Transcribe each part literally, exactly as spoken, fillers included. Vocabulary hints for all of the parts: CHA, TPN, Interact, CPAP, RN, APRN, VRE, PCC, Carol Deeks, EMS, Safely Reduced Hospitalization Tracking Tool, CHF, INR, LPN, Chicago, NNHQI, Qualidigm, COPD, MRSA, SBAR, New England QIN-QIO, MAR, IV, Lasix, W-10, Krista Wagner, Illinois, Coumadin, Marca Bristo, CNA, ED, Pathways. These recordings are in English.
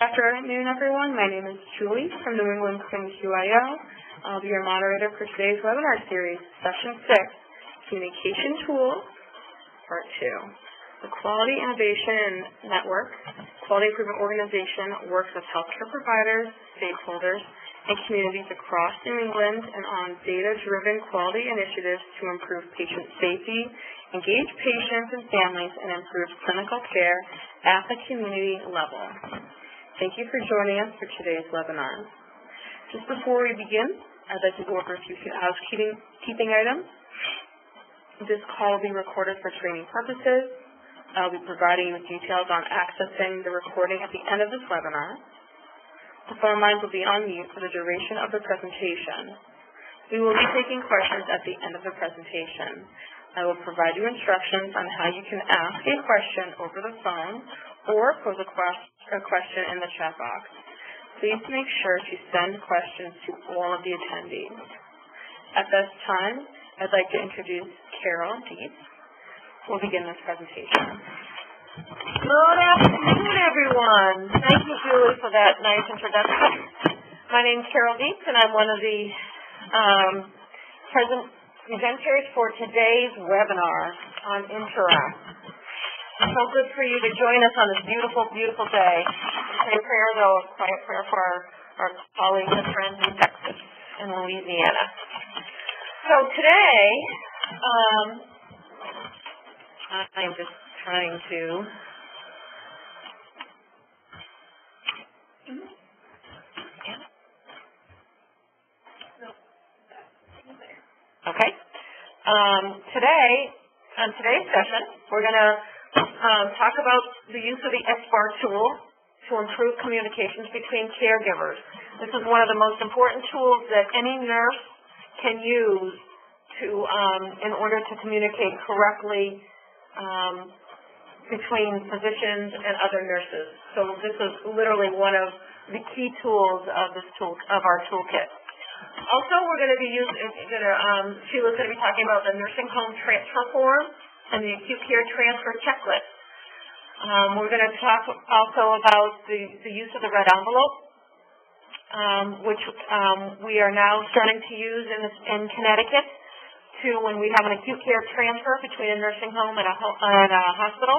After afternoon, everyone. My name is Julie from New England Q I N Q I O. I'll be your moderator for today's webinar series, Session six, Communication Tool, Part two. The Quality Innovation Network, Quality Improvement Organization works with healthcare providers, stakeholders, and communities across New England and on data-driven quality initiatives to improve patient safety, engage patients and families, and improve clinical care at the community level. Thank you for joining us for today's webinar. Just before we begin, I'd like to go over a few housekeeping keeping items. This call will be recorded for training purposes. I'll be providing you with details on accessing the recording at the end of this webinar. The phone lines will be on mute for the duration of the presentation. We will be taking questions at the end of the presentation. I will provide you instructions on how you can ask a question over the phone or pose a question. A question in the chat box. Please make sure to send questions to all of the attendees. At this time, I'd like to introduce Carol Deeks. We'll begin this presentation. Good afternoon, everyone. Thank you, Julie, for that nice introduction. My name is Carol Deeks, and I'm one of the um, presenters for today's webinar on Interact. It's so good for you to join us on this beautiful, beautiful day. Say a prayer, though, a quiet prayer for our, our colleagues and friends in Texas and Louisiana. So today, um, I'm just trying to... Okay. Um, today, on today's session, we're going to Um, talk about the use of the S B A R tool to improve communications between caregivers. This is one of the most important tools that any nurse can use to, um, in order to communicate correctly um, between physicians and other nurses. So this is literally one of the key tools of this tool of our toolkit. Also, we're going to be using. Um, Sheila's going to be talking about the nursing home transfer form and the acute care transfer checklist. Um, we're going to talk also about the, the use of the red envelope, um, which um, we are now starting to use in, in Connecticut to when we have an acute care transfer between a nursing home and a, ho and a hospital,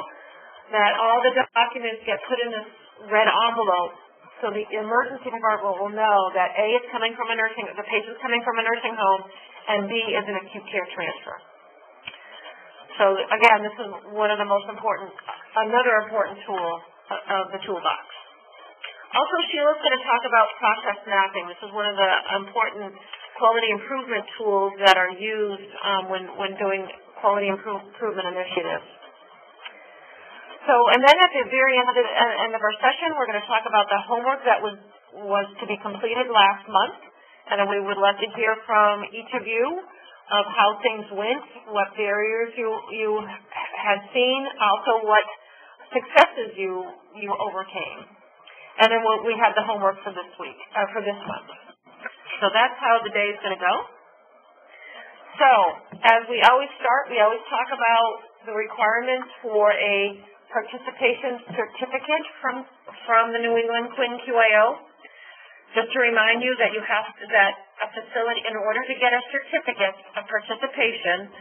that all the documents get put in this red envelope so the emergency department will know that A is coming from a nursing, the patient's coming from a nursing home, and B is an acute care transfer. So, again, this is one of the most important, another important tool of the toolbox. Also, Sheila's going to talk about process mapping. This is one of the important quality improvement tools that are used um, when, when doing quality improve, improvement initiatives. So, and then at the very end of, the, end of our session, we're going to talk about the homework that was, was to be completed last month, and then we would love to hear from each of you of how things went, what barriers you you had seen, also what successes you you overcame, and then we'll, we have the homework for this week uh, for this month. So that's how the day is going to go. So as we always start, we always talk about the requirements for a participation certificate from from the New England Q I N Q I O. Just to remind you that you have to, that a facility, in order to get a certificate of participation,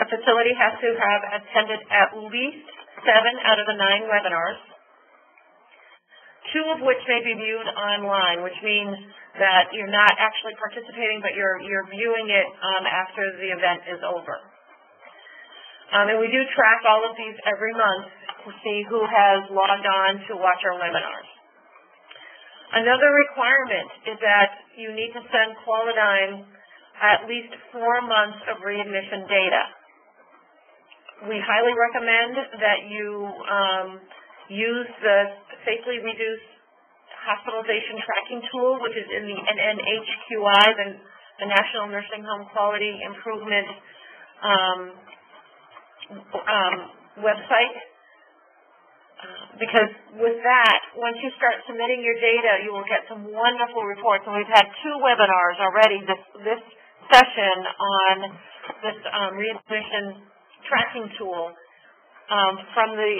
a facility has to have attended at least seven out of the nine webinars, two of which may be viewed online, which means that you're not actually participating, but you're you're viewing it um, after the event is over. Um, and we do track all of these every month to see who has logged on to watch our webinars. Another requirement is that you need to send Qualidigm at least four months of readmission data. We highly recommend that you um, use the Safely Reduced Hospitalization Tracking Tool, which is in the N N H Q I, the, the National Nursing Home Quality Improvement um, um, website. Because with that, once you start submitting your data, you will get some wonderful reports. And we've had two webinars already this, this session on this um, readmission tracking tool. um, from the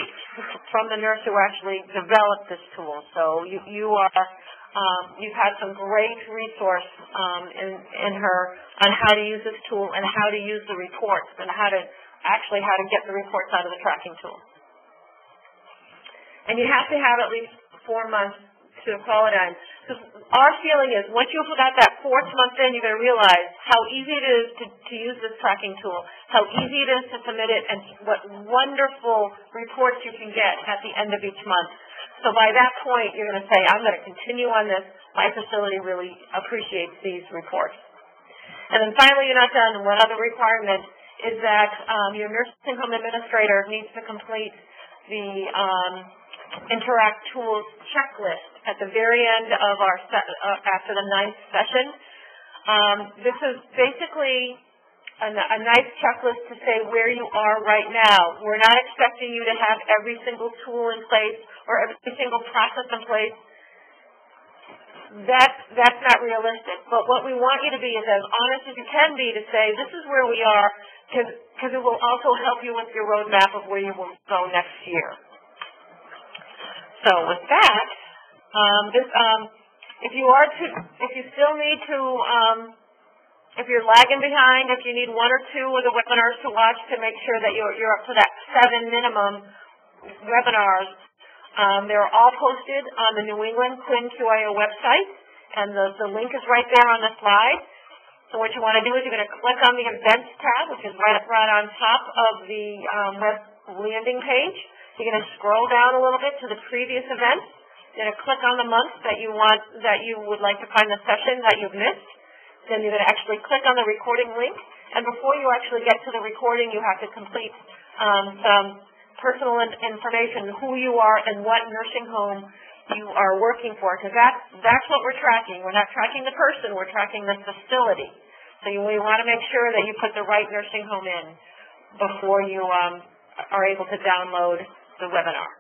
from the nurse who actually developed this tool. So you you are um, you've had some great resource um, in in her on how to use this tool and how to use the reports and how to actually how to get the reports out of the tracking tool. And you have to have at least four months to Qualidigm. Because our feeling is once you've got that fourth month in, you're going to realize how easy it is to, to use this tracking tool, how easy it is to submit it, and what wonderful reports you can get at the end of each month. So by that point, you're going to say, I'm going to continue on this. My facility really appreciates these reports. And then finally, you're not done. One other requirement is that um, your nursing home administrator needs to complete the um, Interact tools checklist at the very end of our se- uh, after the ninth session. Um, this is basically a, a nice checklist to say where you are right now. We're not expecting you to have every single tool in place or every single process in place. That, that's not realistic. But what we want you to be is as honest as you can be to say this is where we are, because it will also help you with your roadmap of where you will go next year. So with that, um, this, um, if you are to, if you still need to, um, if you're lagging behind, if you need one or two of the webinars to watch to make sure that you're, you're up to that seven minimum webinars, um, they're all posted on the New England Q I N Q I O website, and the, the link is right there on the slide. So what you want to do is you're going to click on the Events tab, which is right, right on top of the um, web landing page. You're going to scroll down a little bit to the previous event. You're going to click on the month that you want, that you would like to find the session that you've missed. Then you're going to actually click on the recording link. And before you actually get to the recording, you have to complete um, some personal in information, who you are and what nursing home you are working for, because that's, that's what we're tracking. We're not tracking the person. We're tracking the facility. So you, we want to make sure that you put the right nursing home in before you um, are able to download the webinar.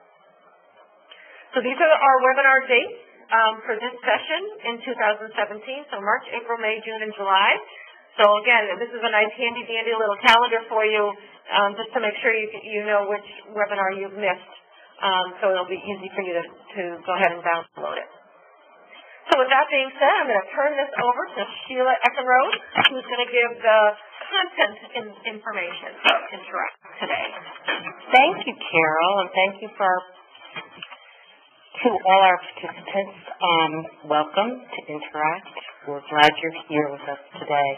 So these are our webinar dates um, for this session in two thousand seventeen, so March, April, May, June, and July. So again, this is a nice handy-dandy little calendar for you um, just to make sure you, you know which webinar you've missed, um, so it'll be easy for you to, to go ahead and download it. So with that being said, I'm going to turn this over to Sheila Eckenrode, who's going to give the content in, information to Interact today. Thank you, Carol, and thank you for to all our participants. Um, welcome to Interact. We're glad you're here with us today.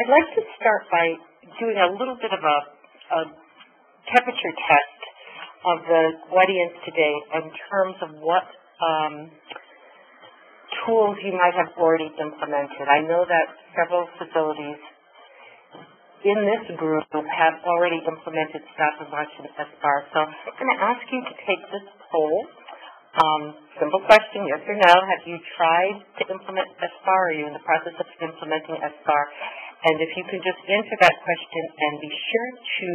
I'd like to start by doing a little bit of a, a temperature test of the audience today in terms of what um, tools you might have already implemented. I know that several facilities in this group have already implemented staff and watch and S B A R. So I'm going to ask you to take this poll. Um, simple question, yes or no. Have you tried to implement S B A R? Are you in the process of implementing S B A R? And if you can just answer that question and be sure to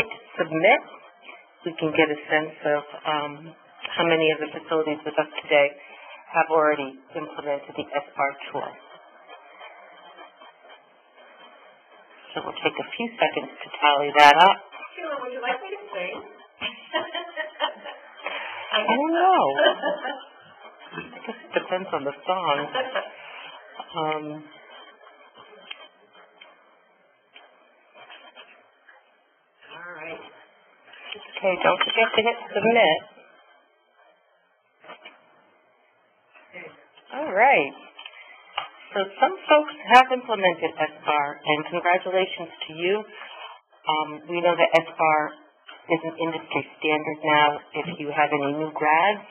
hit submit, we can get a sense of um, how many of the facilities with us today have already implemented the S B A R tool. So we'll take a few seconds to tally that up. Sheila, would you like me to sing? I don't know. It just depends on the song. Um, All right. Okay, don't forget to hit submit. All right. So some folks have implemented S B A R, and congratulations to you. Um, we know that S B A R is an industry standard now. If you have any new grads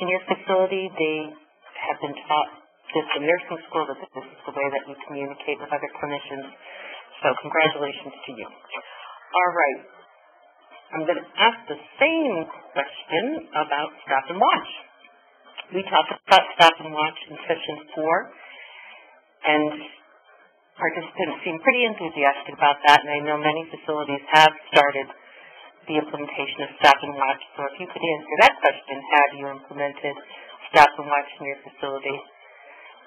in your facility, they have been taught this in nursing school, that this is the way that you communicate with other clinicians. So congratulations to you. All right. I'm going to ask the same question about stop and watch. We talked about stop and watch in session four. And participants seem pretty enthusiastic about that, and I know many facilities have started the implementation of stop and watch. So if you could answer that question, have you implemented stop and watch in your facility?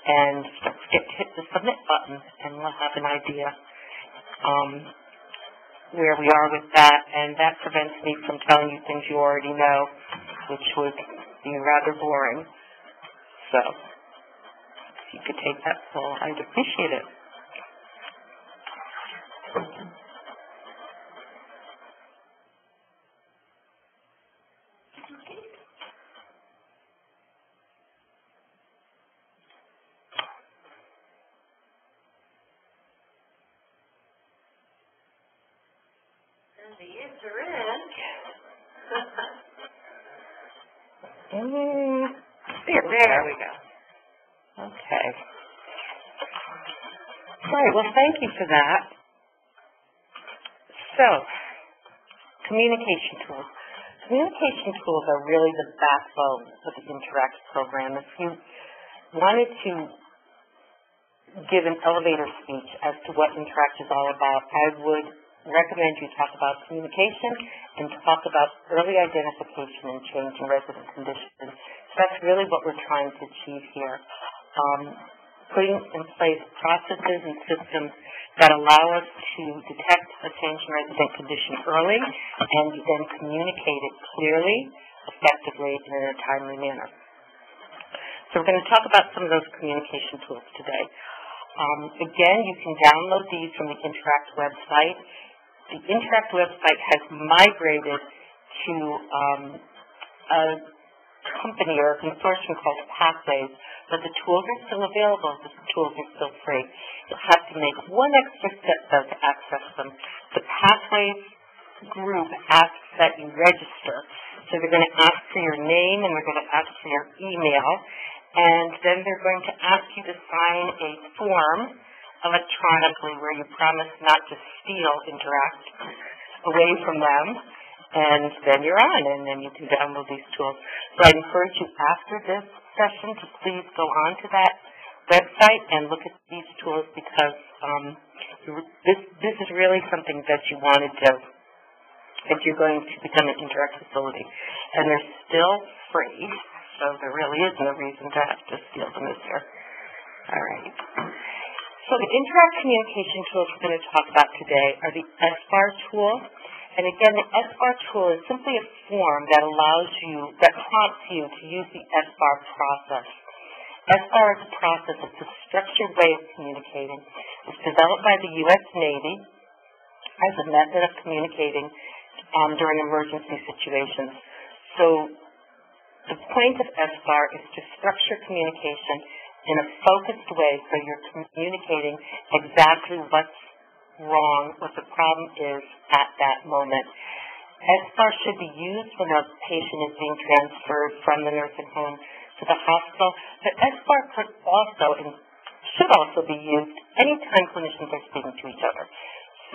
And don't forget to hit the submit button, and we'll have an idea um, where we are with that, and that prevents me from telling you things you already know, which would be rather boring. So if you could take that poll, I'd appreciate it. There we go. Okay. Right. Well, thank you for that. So, communication tools. Communication tools are really the backbone of the Interact program. If you wanted to give an elevator speech as to what Interact is all about, I would recommend you talk about communication and talk about early identification and change in resident conditions. That's really what we're trying to achieve here, um, putting in place processes and systems that allow us to detect a change in resident condition early and then communicate it clearly, effectively, and in a timely manner. So we're going to talk about some of those communication tools today. Um, again, you can download these from the Interact website. The Interact website has migrated to um, a company or a consortium called Pathways, but the tools are still available. The tools are still free. You'll have to make one extra step, though, to access them. The Pathways group asks that you register. So they're going to ask for your name, and they're going to ask for your email, and then they're going to ask you to sign a form electronically where you promise not to steal Interact away from them, and then you're on, and then you can download these tools. So I encourage you after this session to please go on to that website and look at these tools, because um, this, this is really something that you want to do if you're going to become an Interact facility. And they're still free, so there really is no reason to have to steal them this year. All right. So the Interact communication tools we're going to talk about today are the S B A R tool. And again, the S B A R tool is simply a form that allows you, that prompts you to use the S B A R process. S B A R is a process, it's a structured way of communicating. It's developed by the U S Navy as a method of communicating um, during emergency situations. So the point of S B A R is to structure communication in a focused way, so you're communicating exactly what's wrong, what the problem is at that moment. S B A R should be used when a patient is being transferred from the nursing home to the hospital, but S B A R could also and should also be used anytime clinicians are speaking to each other.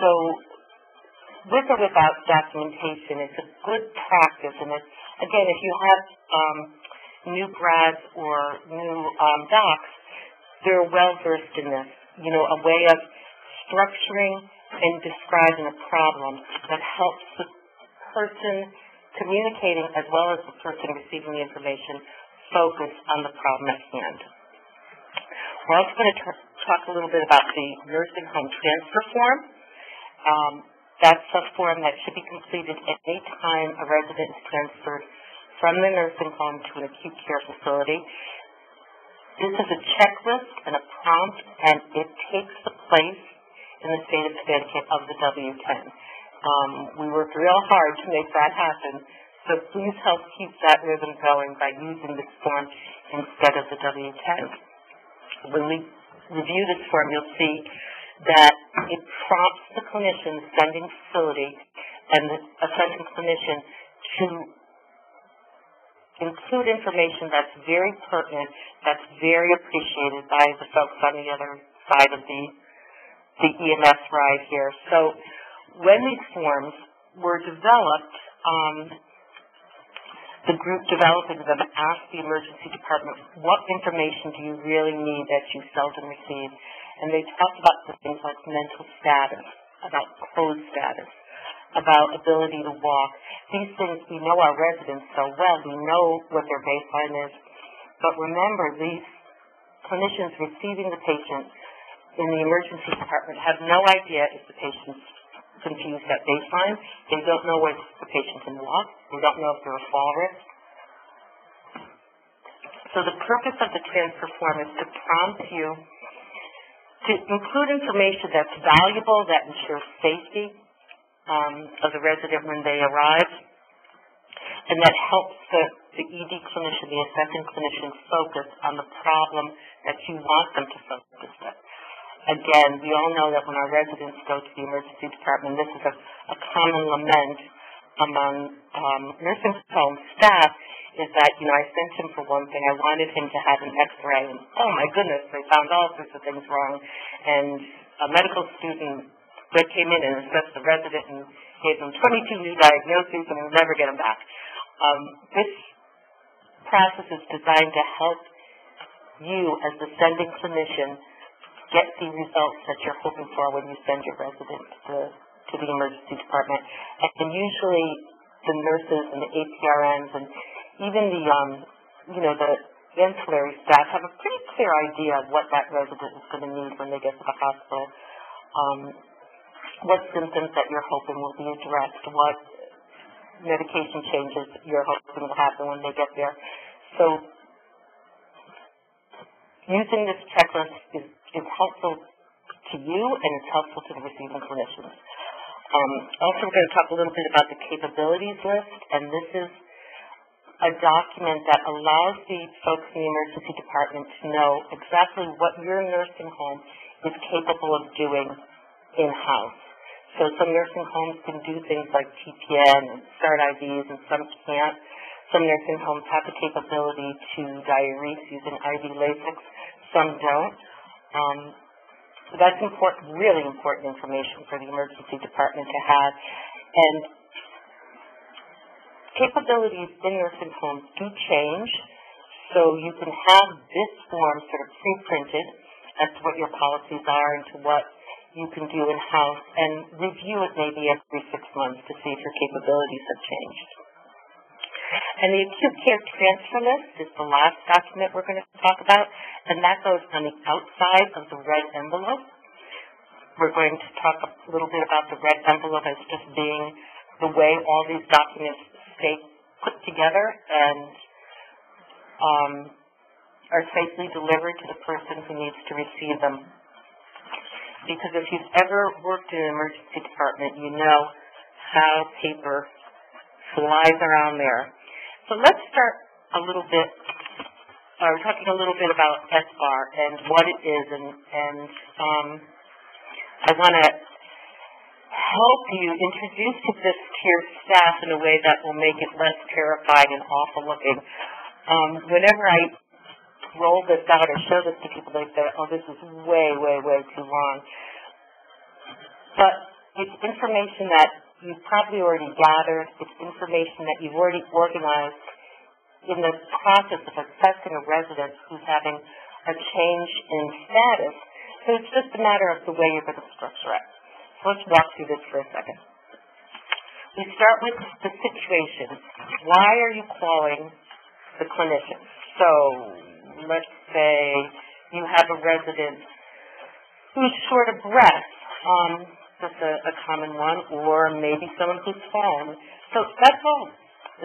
So with or without documentation, it's a good practice, and it's, again, if you have um, new grads or new um, docs, they're well versed in this, you know, a way of structuring and describing a problem that helps the person communicating as well as the person receiving the information focus on the problem at hand. We're also going to talk a little bit about the nursing home transfer form. Um, that's a form that should be completed at any time a resident is transferred from the nursing home to an acute care facility. This is a checklist and a prompt, and it takes the place in the state of Connecticut of the W ten. Um, we worked real hard to make that happen, so please help keep that rhythm going by using this form instead of the W ten. When we review this form, you'll see that it prompts the clinician, the sending facility, and the sending clinician to include information that's very pertinent, that's very appreciated by the folks on the other side of the the E M S ride here. So when these forms were developed, um, the group developing them asked the emergency department, what information do you really need that you seldom receive? And they talked about things like mental status, about closed status, about ability to walk. These things, we know our residents so well, we know what their baseline is. But remember, these clinicians receiving the patient in the emergency department have no idea if the patient's confused at baseline. They don't know where the patient can walk. They don't know if they're a fall risk. So the purpose of the transfer form is to prompt you to include information that's valuable, that ensures safety um, of the resident when they arrive, and that helps the, the E D clinician, the assessing clinician, focus on the problem that you want them to focus on. Again, we all know that when our residents go to the emergency department, this is a, a common lament among um, nursing home staff, is that, you know, I sent him for one thing. I wanted him to have an x-ray, and oh my goodness, they found all sorts of things wrong. And a medical student came in and assessed the resident and gave them twenty-two new diagnoses, and we'll never get them back. Um, this process is designed to help you, as the sending clinician, get the results that you're hoping for when you send your resident to the, to the emergency department. And usually the nurses and the A P R Ns and even the, um, you know, the ancillary staff have a pretty clear idea of what that resident is going to need when they get to the hospital, um, what symptoms that you're hoping will be addressed, what medication changes you're hoping will happen when they get there. So using this checklist is, is helpful to you, and it's helpful to the receiving clinicians. Um, also, we're going to talk a little bit about the capabilities list, and this is a document that allows the folks in the emergency department to know exactly what your nursing home is capable of doing in-house. So some nursing homes can do things like T P N and start I Vs, and some can't. Some nursing homes have the capability to diurese using I V latex, some don't. Um, so that's important, really important information for the emergency department to have. And capabilities in nursing homes do change, so you can have this form sort of pre-printed as to what your policies are and to what you can do in-house, and review it maybe every six months to see if your capabilities have changed. And the acute care transfer list is the last document we're going to talk about, and that goes on the outside of the red envelope. We're going to talk a little bit about the red envelope as just being the way all these documents stay put together and um, are safely delivered to the person who needs to receive them. Because if you've ever worked in an emergency department, you know how paper flies around there. So let's start a little bit, uh, we're talking a little bit about S B A R and what it is, and, and um, I want to help you introduce this to your staff in a way that will make it less terrifying and awful looking. Um, whenever I roll this out or show this to people, they say, oh, this is way, way, way too long. But it's information that you've probably already gathered. It's information that you've already organized in the process of assessing a resident who's having a change in status. So it's just a matter of the way you're going to structure it. Let's walk through this for a second. We start with the situation. Why are you calling the clinician? So let's say you have a resident who's short of breath. Um, that's a, a common one. Or maybe someone who's fallen. So that's all.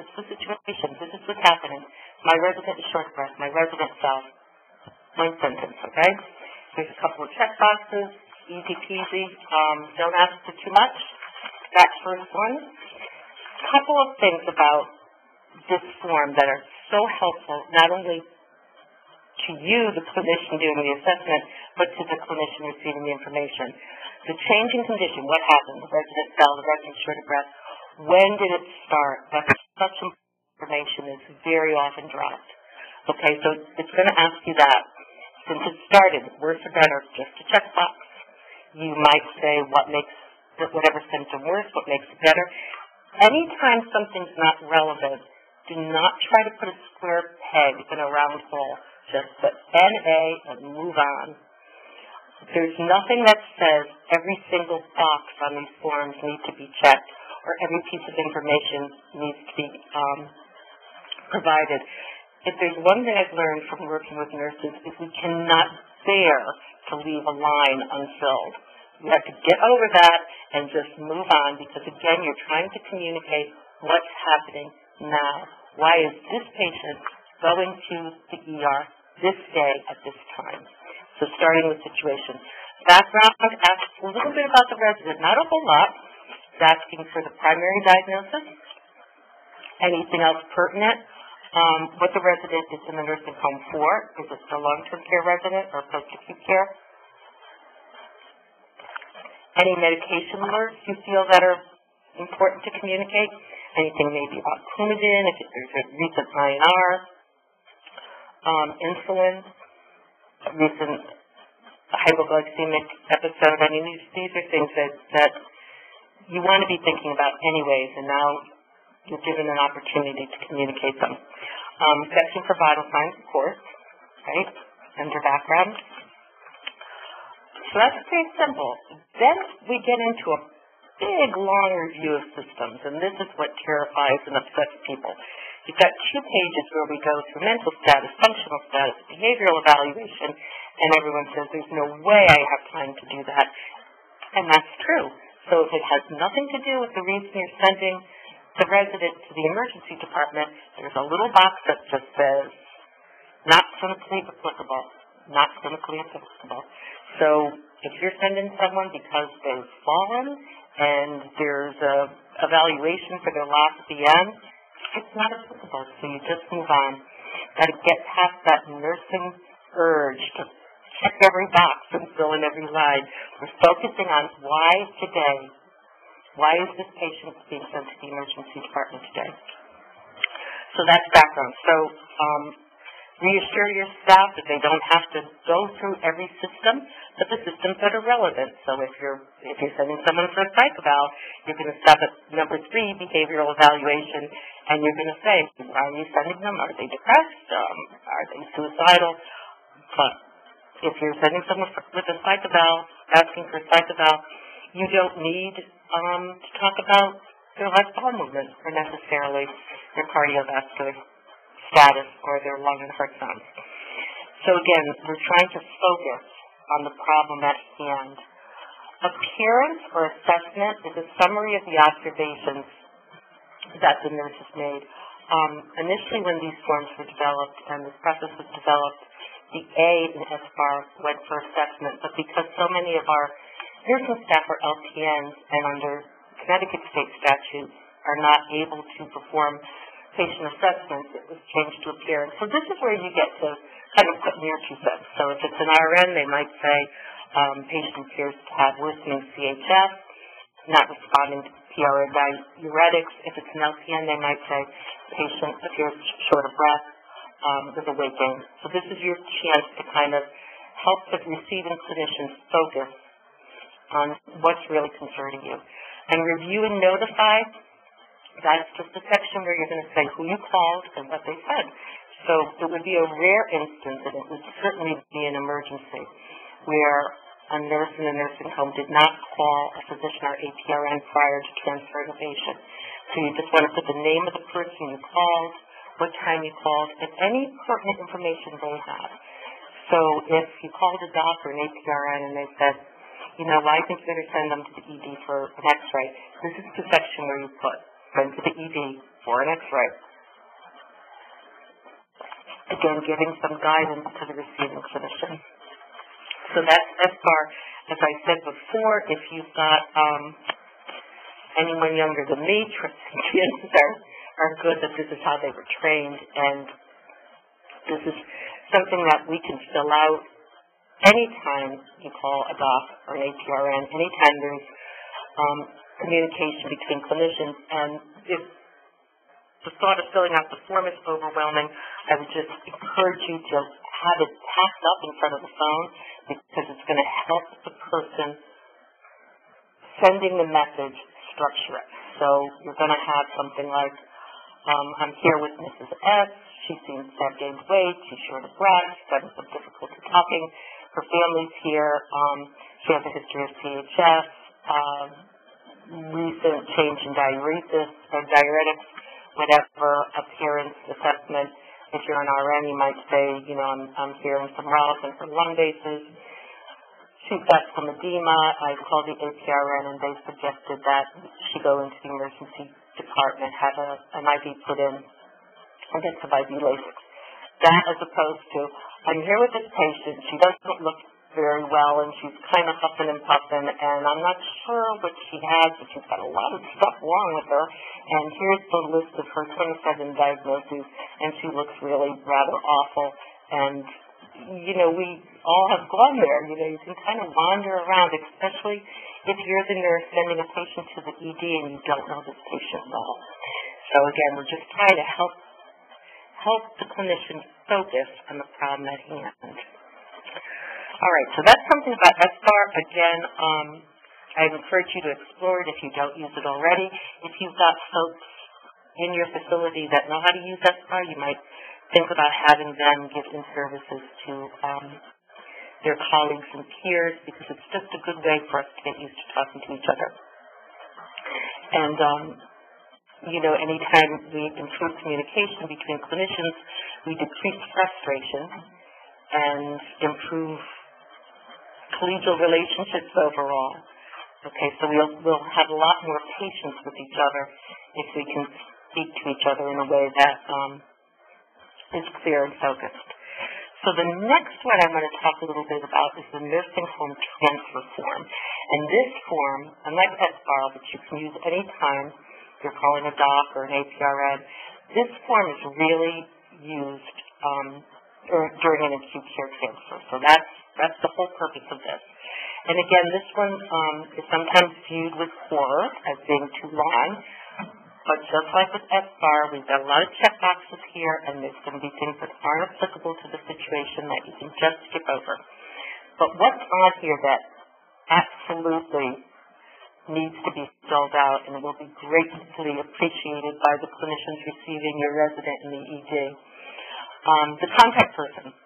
It's the situation. This is what's happening. My resident is short of breath. My resident fell. One sentence, okay? There's a couple of check boxes. Easy peasy. Um, don't ask for too much. That first one. A couple of things about this form that are so helpful, not only to you, the clinician doing the assessment, but to the clinician receiving the information. The changing condition, what happened? The resident fell, the resident short of breath. When did it start? That's such information is very often dropped. Okay, so it's going to ask you that. Since it started, worse or better, just a checkbox. You might say what makes whatever symptom worse, what makes it better. Anytime something's not relevant, do not try to put a square peg in a round hole. Just put N A and move on. There's nothing that says every single box on these forms needs to be checked or every piece of information needs to be um, provided. If there's one thing I've learned from working with nurses is we cannot bear to leave a line unfilled. You have to get over that and just move on, because, again, you're trying to communicate what's happening now. Why is this patient going to the E R this day at this time? So starting with situation. Background asks a little bit about the resident, not a whole lot. It's asking for the primary diagnosis, anything else pertinent, um, what the resident is in the nursing home for. Is it a long-term care resident or post-acute care? Any medication alerts you feel that are important to communicate? Anything maybe about Coumadin, if there's a recent I N R, um, insulin, recent hypoglycemic episode. I mean, these, these are things that, that you want to be thinking about anyways, and now you're given an opportunity to communicate them. Um, section for vital signs, of course, right, under background. So that's pretty simple. Then we get into a big, long review of systems, and this is what terrifies and upsets people. You've got two pages where we go through mental status, functional status, behavioral evaluation, and everyone says, there's no way I have time to do that. And that's true. So if it has nothing to do with the reason you're sending the resident to the emergency department, there's a little box that just says, not clinically applicable, not clinically applicable. So if you're sending someone because they've fallen and there's a evaluation for their loss at the end, it's not applicable, so you just move on. Got to get past that nursing urge to check every box and fill in every line. We're focusing on why today. Why is this patient being sent to the emergency department today? So that's background. So um, reassure your staff that they don't have to go through every system, but the systems that are relevant. So if you're if you're sending someone for a psych eval, you're going to stop at number three, behavioral evaluation, and you're going to say, why are you sending them? Are they depressed? Um, are they suicidal? But if you're sending someone for, with a psych eval, asking for a psych eval, you don't need um, to talk about their left bowel movement or necessarily their cardiovascular status or their lung and heart sounds. So again, we're trying to focus on the problem at hand. Appearance or assessment is a summary of the observations that the nurse has made. Um, initially when these forms were developed and this process was developed, the A in S B A R went for assessment, but because so many of our nursing staff are L P Ns and under Connecticut state statute are not able to perform patient assessments, it was changed to appearance. So this is where you get to kind of put in your two cents. So if it's an R N, they might say um, patient appears to have worsening C H F, not responding to P R or diuretics. If it's an L P N, they might say patient appears short of breath um, with a weight gain. So this is your chance to kind of help the receiving clinicians focus on what's really concerning you. And review and notify, that's just the section where you're going to say who you called and what they said. So it would be a rare instance, and it would certainly be an emergency, where a nurse in the nursing home did not call a physician or A P R N prior to transferring a patient. So you just want to put the name of the person you called, what time you called, and any pertinent information they have. So if you called a doc or an A P R N and they said, you know, well, I think you're going to send them to the E D for an x-ray, this is the section where you put send to the E D for an x-ray. Again, giving some guidance to the receiving clinician. So that's S B A R. As I said before, if you've got um, anyone younger than me, transients are, are good that this is how they were trained, and this is something that we can fill out anytime you call a doc or an A P R N, anytime there's um, communication between clinicians, and if the thought of filling out the form is overwhelming, I would just encourage you to have it packed up in front of the phone, because it's going to help the person sending the message structure it. So you're going to have something like, um, I'm here with Missus S, she seems to have gained weight, she's short of breath, she's having some difficulty talking, her family's here, um, she has a history of C H F, um, recent change in diuresis or diuretics, whatever, appearance, assessment. If you're an R N, you might say, you know, I'm, I'm hearing some relevant from lung bases. She's got some edema. I called the A P R N, and they suggested that she go into the emergency department, have a, an I V put in, and get some I V Lasix. That as opposed to, I'm here with this patient, she doesn't look very well, and she's kind of huffing and puffing, and I'm not sure what she has, but she's got a lot of stuff wrong with her, and here's the list of her twenty-seven diagnoses, and she looks really rather awful, and you know, we all have gone there. You know, you can kind of wander around, especially if you're the nurse sending a patient to the E D and you don't know this patient well. So again, we're just trying to help help the clinician focus on the problem at hand. All right, so that's something about S B A R. Again, um, I encourage you to explore it if you don't use it already. If you've got folks in your facility that know how to use S B A R, you might think about having them give in services to um, their colleagues and peers, because it's just a good way for us to get used to talking to each other. And, um, you know, anytime we improve communication between clinicians, we decrease frustration and improve collegial relationships overall. Okay, so we'll, we'll have a lot more patience with each other if we can speak to each other in a way that um, is clear and focused. So the next one I want to talk a little bit about is the nursing home transfer form. And this form, unlike S B A R, which you can use any time you're calling a doc or an A P R N, this form is really used um, during an acute care transfer. So that's, that's the whole purpose of this. And again, this one um, is sometimes viewed with horror as being too long. But just like with S B A R, we've got a lot of checkboxes here, and there's going to be things that aren't applicable to the situation that you can just skip over. But what's on here that absolutely needs to be spelled out and will be greatly appreciated by the clinicians receiving your resident in the E D? Um, the contact person,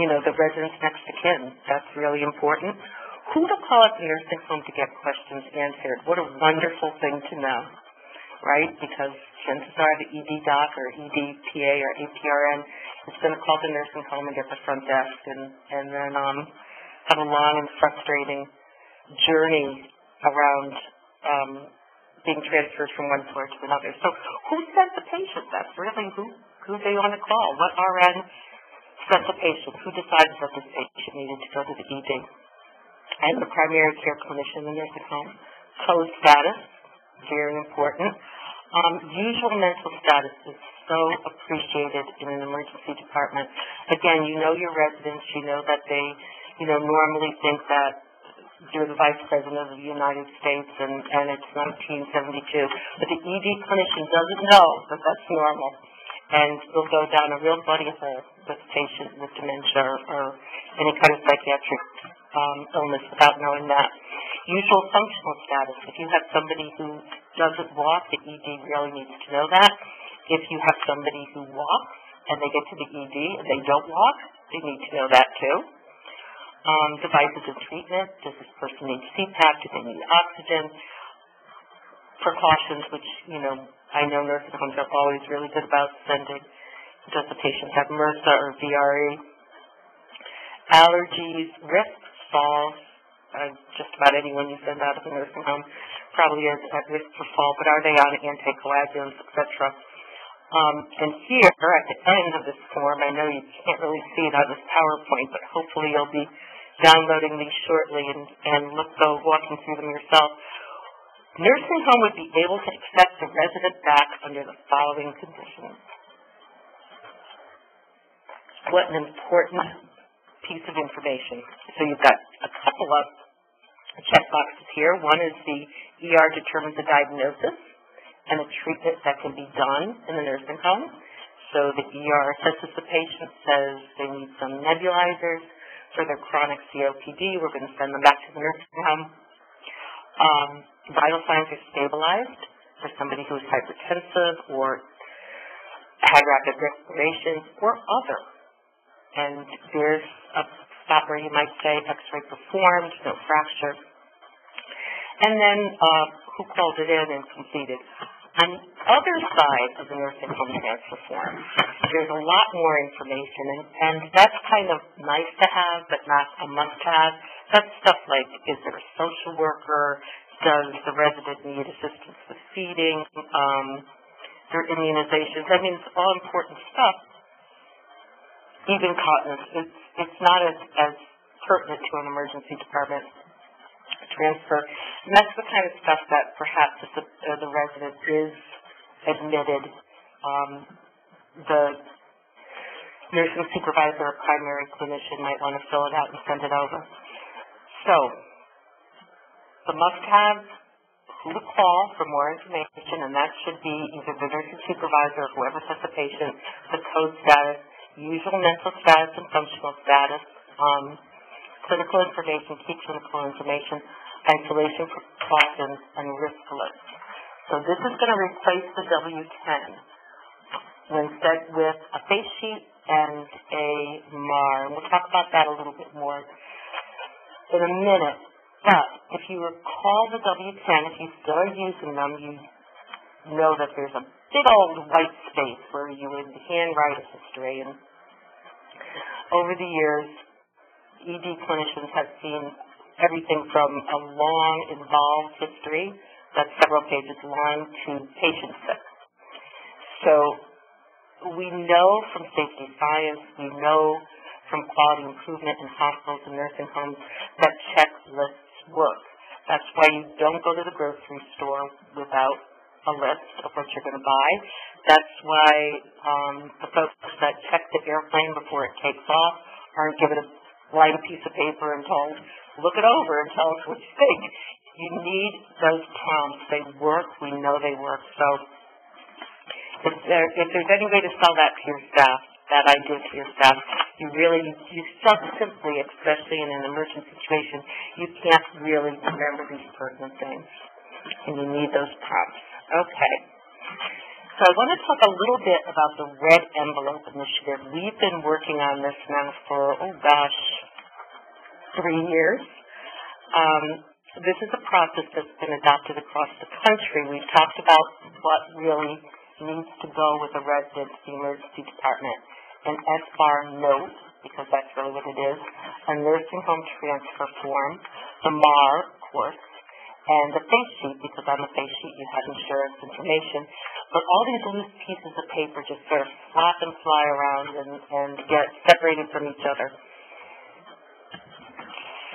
you know, the resident's next of kin, that's really important. Who to call at the nursing home to get questions answered? What a wonderful thing to know. Right? Because chances are the E D doc or E D P A or A P R N is going to call the nursing home and get the front desk, and, and then um, have a long and frustrating journey around um, being transferred from one floor to another. So who sent the patient? That's really who, who they want to call. What R N sent the patient? Who decided that this patient needed to go to the E D? And the primary care clinician in the nursing home. Code status. Very important. Um, usual mental status is so appreciated in an emergency department. Again, you know your residents. You know that they, you know, normally think that you're the Vice President of the United States and, and it's nineteen seventy-two. But the E D clinician doesn't know that that's normal. And they'll go down a real bloody hole with a patient with dementia or, or any kind of psychiatric um, illness without knowing that. Usual functional status. If you have somebody who doesn't walk, the E D really needs to know that. If you have somebody who walks and they get to the E D and they don't walk, they need to know that too. Um, devices of treatment. Does this person need C PAP? Do they need oxygen? Precautions, which, you know, I know nursing homes are always really good about sending. Does the patient have MRSA or V R E? Allergies, risks, falls. Uh, just about anyone you send out of a nursing home probably is at risk for fall, but are they on anticoagulants, et cetera? Um, and here, at the end of this form, I know you can't really see it on this PowerPoint, but hopefully you'll be downloading these shortly and, and look, go walking through them yourself. Nursing home would be able to accept the resident back under the following conditions. What an important piece of information. So you've got a couple of checkboxes here. One is the E R determines the diagnosis and the treatment that can be done in the nursing home. So the E R assesses the patient, says they need some nebulizers for their chronic C O P D. We're going to send them back to the nursing home. Um, vital signs are stabilized for somebody who is hypertensive or had rapid respiration or other. And there's a spot where you might say x-ray performed, no fracture. And then uh, who called it in and completed. On the other side of the nursing home transfer form, there's a lot more information, and, and that's kind of nice to have, but not a must-have. That's stuff like, is there a social worker? Does the resident need assistance with feeding? Um, their immunizations? I mean, it's all important stuff. Even continence, it's, it's not as, as pertinent to an emergency department transfer. And that's the kind of stuff that perhaps if the, uh, the resident is admitted, um, the nursing supervisor or primary clinician might want to fill it out and send it over. So, the must-haves, who to call for more information, and that should be either the nursing supervisor or whoever sets the patient, the code status, usual mental status and functional status, um, clinical information, key clinical information, isolation precautions, and risk alerts. So this is going to replace the W ten. We'll start with a face sheet and a M A R, and we'll talk about that a little bit more in a minute. But if you recall the W ten, if you still are using them, you know that there's a big old white space where you would handwrite a history. And over the years, E D clinicians have seen everything from a long, involved history that's several pages long to patient sick. So we know from safety science, we know from quality improvement in hospitals and nursing homes that checklists work. That's why you don't go to the grocery store without a list of what you're going to buy. That's why um, the folks that check the airplane before it takes off aren't given a blind piece of paper and told, look it over and tell us what you think. You need those prompts. They work. We know they work. So if, there, if there's any way to sell that to your staff, that idea to your staff, you really, you just simply, especially in an emergency situation, you can't really remember these pertinent things, and you need those prompts. Okay. So I want to talk a little bit about the Red Envelope Initiative. We've been working on this now for, oh gosh, three years. Um, this is a process that's been adopted across the country. We've talked about what really needs to go with the resident to the emergency department. An S B A R note, because that's really what it is, a nursing home transfer form, the M A R, of course, and the face sheet, because on the face sheet you have insurance information. But all these loose pieces of paper just sort of flap and fly around and, and get separated from each other.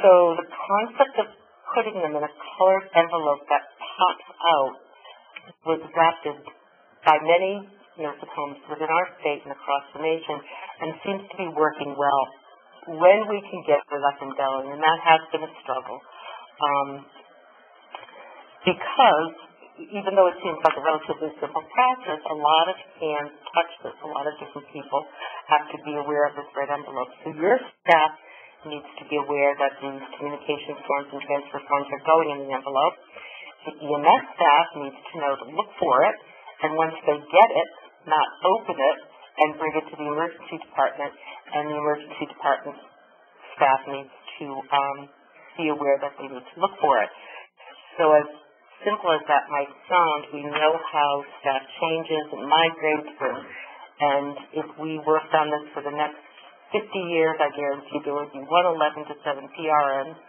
So the concept of putting them in a colored envelope that pops out was adopted by many nursing homes within our state and across the nation, and seems to be working well when we can get it up and going, and that has been a struggle. Um, because even though it seems like a relatively simple process, a lot of hands touch this, a lot of different people have to be aware of this red envelope. So your staff needs to be aware that these communication forms and transfer forms are going in the envelope. The E M S staff needs to know to look for it, and once they get it, not open it, and bring it to the emergency department, and the emergency department staff needs to um, be aware that they need to look for it. So as simple as that might sound, we know how staff changes and migrates, and, and if we worked on this for the next fifty years, I guarantee there would be one eleven to seven P R Ns,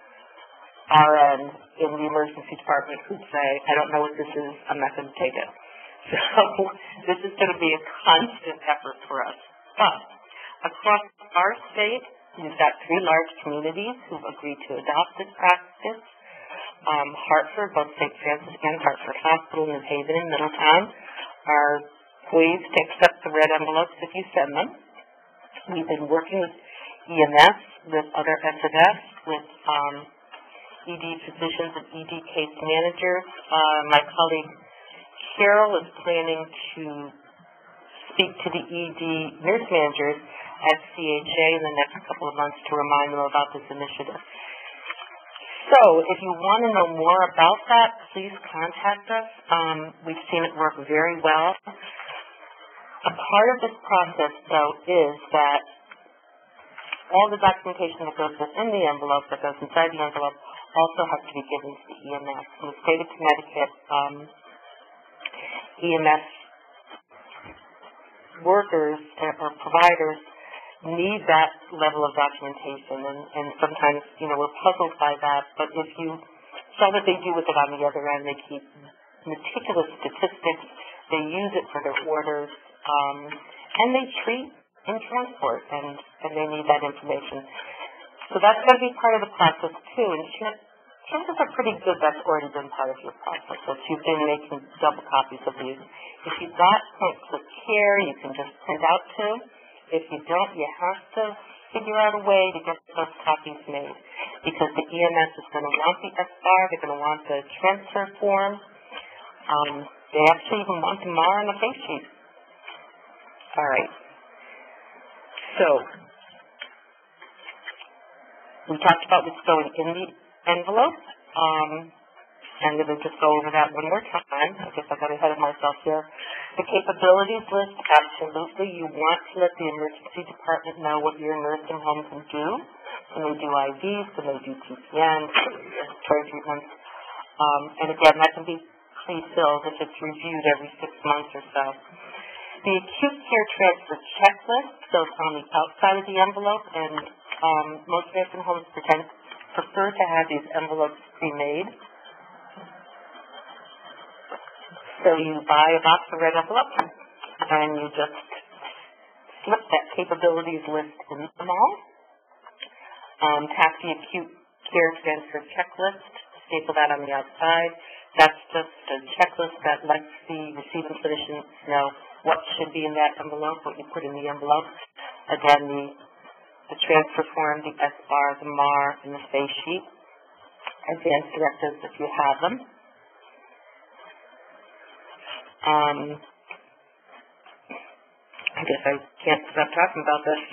R N in the emergency department who'd say, I don't know what this is, I'm not going to take it. So this is going to be a constant effort for us. But across our state, we've got three large communities who've agreed to adopt this practice. Um, Hartford, both Saint Francis and Hartford Hospital, New Haven and Middletown, are poised to accept the red envelopes if you send them. We've been working with E M S, with other S N Fs, with um, E D physicians and E D case managers. Uh, my colleague Carol is planning to speak to the E D nurse managers at C H A in the next couple of months to remind them about this initiative. So if you want to know more about that, please contact us. Um, we've seen it work very well. A part of this process, though, is that all the documentation that goes within the envelope, that goes inside the envelope, also has to be given to the E M S. In the state of Connecticut, um, E M S workers or providers need that level of documentation, and, and sometimes, you know, we're puzzled by that, but if you saw what they do with it on the other end, they keep meticulous statistics, they use it for their orders, um, and they treat and transport, and, and they need that information. So that's going to be part of the process, too, and chances are pretty good that's already been part of your process, if you've been making double copies of these. If you've got points of care, you can just print out two. If you don't, you have to figure out a way to get those copies made, because the E M S is going to want the S B A R, they're going to want the transfer form, um, they actually even want the M A R on the face sheet. All right. So, we talked about what's going in the envelope. Um, I'm going to just go over that one more time. I guess I got ahead of myself here. The capabilities list, absolutely. You want to let the emergency department know what your nursing home can do. Can they do I Vs? Can they do T P Ns? Respiratory treatments? Um, and again, that can be pre-filled if it's reviewed every six months or so. The acute care transfer checklist goes on the outside of the envelope, and um, most nursing homes pretend, prefer to have these envelopes pre-made. So you buy a box of red envelopes, and you just slip that capabilities list in them all. Um, tap the acute care transfer checklist, staple that on the outside. That's just a checklist that lets the receiving clinicians know what should be in that envelope, what you put in the envelope. Again, the, the transfer form, the S B A R, the M A R, and the face sheet. Advanced directives if you have them. Um, I guess I can't stop talking about this.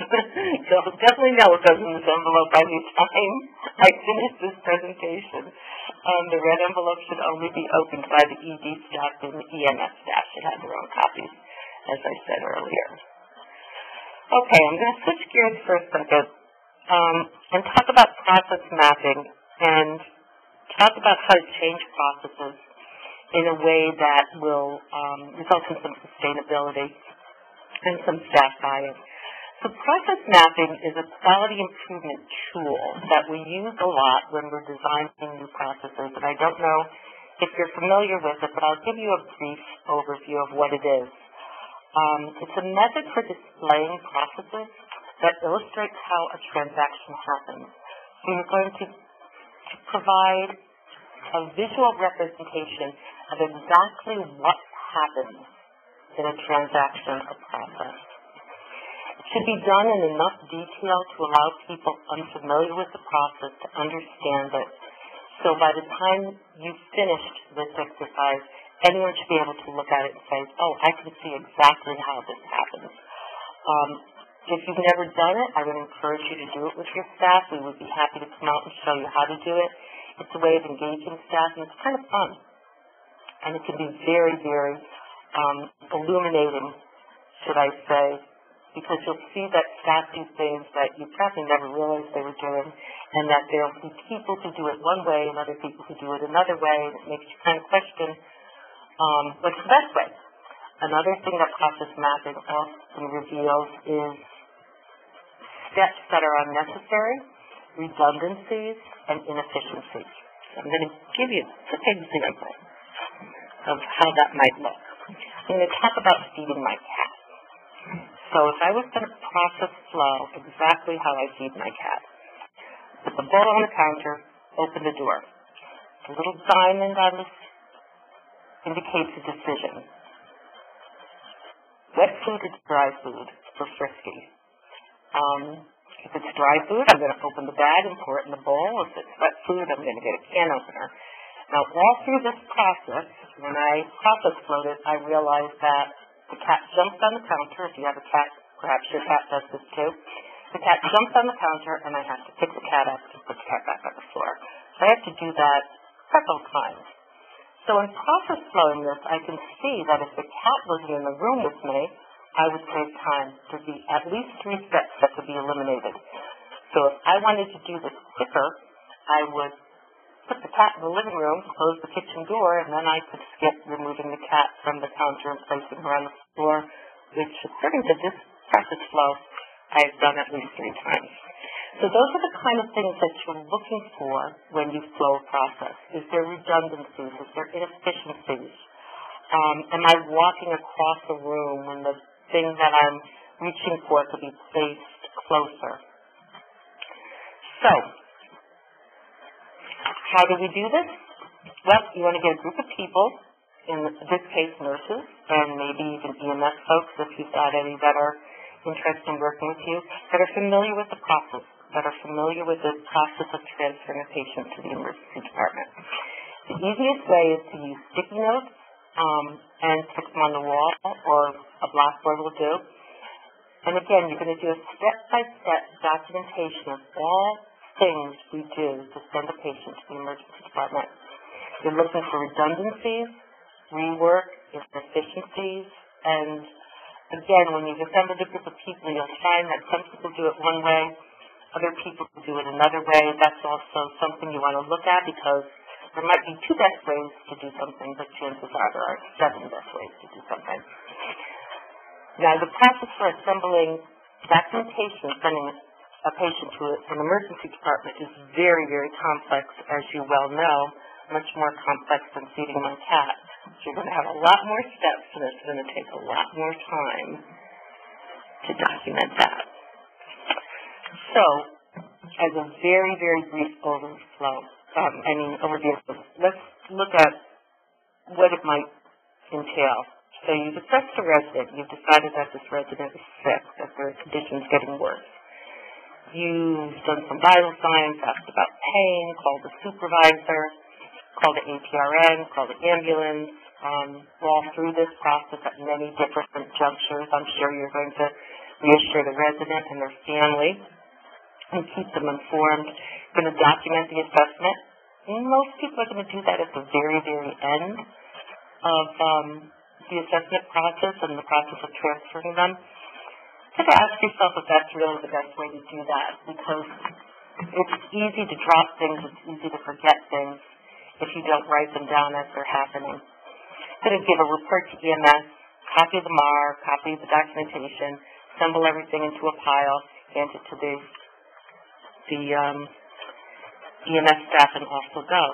So definitely know what goes in this envelope by the time I finish this presentation. Um, the red envelope should only be opened by the E D staff, and the E M S staff should have their own copies, as I said earlier. Okay, I'm going to switch gears for a second um, and talk about process mapping and talk about how to change processes in a way that will um, result in some sustainability and some staff buy-in. So process mapping is a quality improvement tool that we use a lot when we're designing new processes, and I don't know if you're familiar with it, but I'll give you a brief overview of what it is. Um, it's a method for displaying processes that illustrates how a transaction happens. So you're going to provide a visual representation of exactly what happens in a transaction or process. It should be done in enough detail to allow people unfamiliar with the process to understand it. So by the time you've finished this exercise, anyone should be able to look at it and say, oh, I can see exactly how this happens. Um, if you've never done it, I would encourage you to do it with your staff. We would be happy to come out and show you how to do it. It's a way of engaging staff, and it's kind of fun. And it can be very, very um, illuminating, should I say, because you'll see that staff do things that you probably never realized they were doing, and that there will be people who do it one way and other people who do it another way, and it makes you kind of question um, what's the best way. Another thing that process mapping often reveals is steps that are unnecessary, redundancies, and inefficiencies. I'm going to give you an example of how that might look. I'm going to talk about feeding my cat. So if I was going to process flow exactly how I feed my cat, put the bowl on the counter, open the door. The little diamond on this indicates a decision. Wet food is dry food for Frisky. Um, If it's dry food, I'm going to open the bag and pour it in the bowl. If it's wet food, I'm going to get a can opener. Now, all through this process, when I process floated, I realized that the cat jumped on the counter. If you have a cat, perhaps your cat does this too. The cat jumped on the counter, and I have to pick the cat up and put the cat back on the floor. I have to do that several times. So in process flowing this, I can see that if the cat wasn't in the room with me, I would save time. There'd be at least three steps that could be eliminated. So if I wanted to do this quicker, I would put the cat in the living room, close the kitchen door, and then I could skip removing the cat from the counter and placing her on the floor, which, according to this practice flow, I've done at least three times. So those are the kind of things that you're looking for when you flow a process. Is there redundancies? Is there inefficiencies? Um, am I walking across a room when the thing that I'm reaching for could be placed closer? So, how do we do this? Well, you want to get a group of people, in this case nurses, and maybe even E M S folks if you've got any that are interested in working with you, that are familiar with the process, that are familiar with the process of transferring a patient to the emergency department. The easiest way is to use sticky notes um, and stick them on the wall, or a blackboard will do. And again, you're going to do a step-by-step documentation of all things we do to send a patient to the emergency department. You're looking for redundancies, rework, inefficiencies, and again, when you've assembled a group of people, you'll find that some people do it one way, other people do it another way. That's also something you want to look at, because there might be two best ways to do something, but chances are there are seven best ways to do something. Now, the process for assembling documentation, sending a patient to an emergency department, is very, very complex, as you well know, much more complex than feeding my cat. So you're going to have a lot more steps, and it's going to take a lot more time to document that. So, as a very, very brief overflow, um, I mean, overview, let's look at what it might entail. So you've assessed a resident. You've decided that this resident is sick, that their condition is getting worse. You've done some vital signs, asked about pain, called the supervisor, called the A P R N, called the ambulance, um, roll through this process at many different junctures. I'm sure you're going to reassure the resident and their family and keep them informed. You're going to document the assessment. Most people are going to do that at the very, very end of um, the assessment process and the process of transferring them. So to ask yourself if that's really the best way to do that, because it's easy to drop things, it's easy to forget things if you don't write them down as they're happening. Going to give a report to E M S, copy the M A R, copy the documentation, assemble everything into a pile, hand it to the, the um, E M S staff, and off they'll go.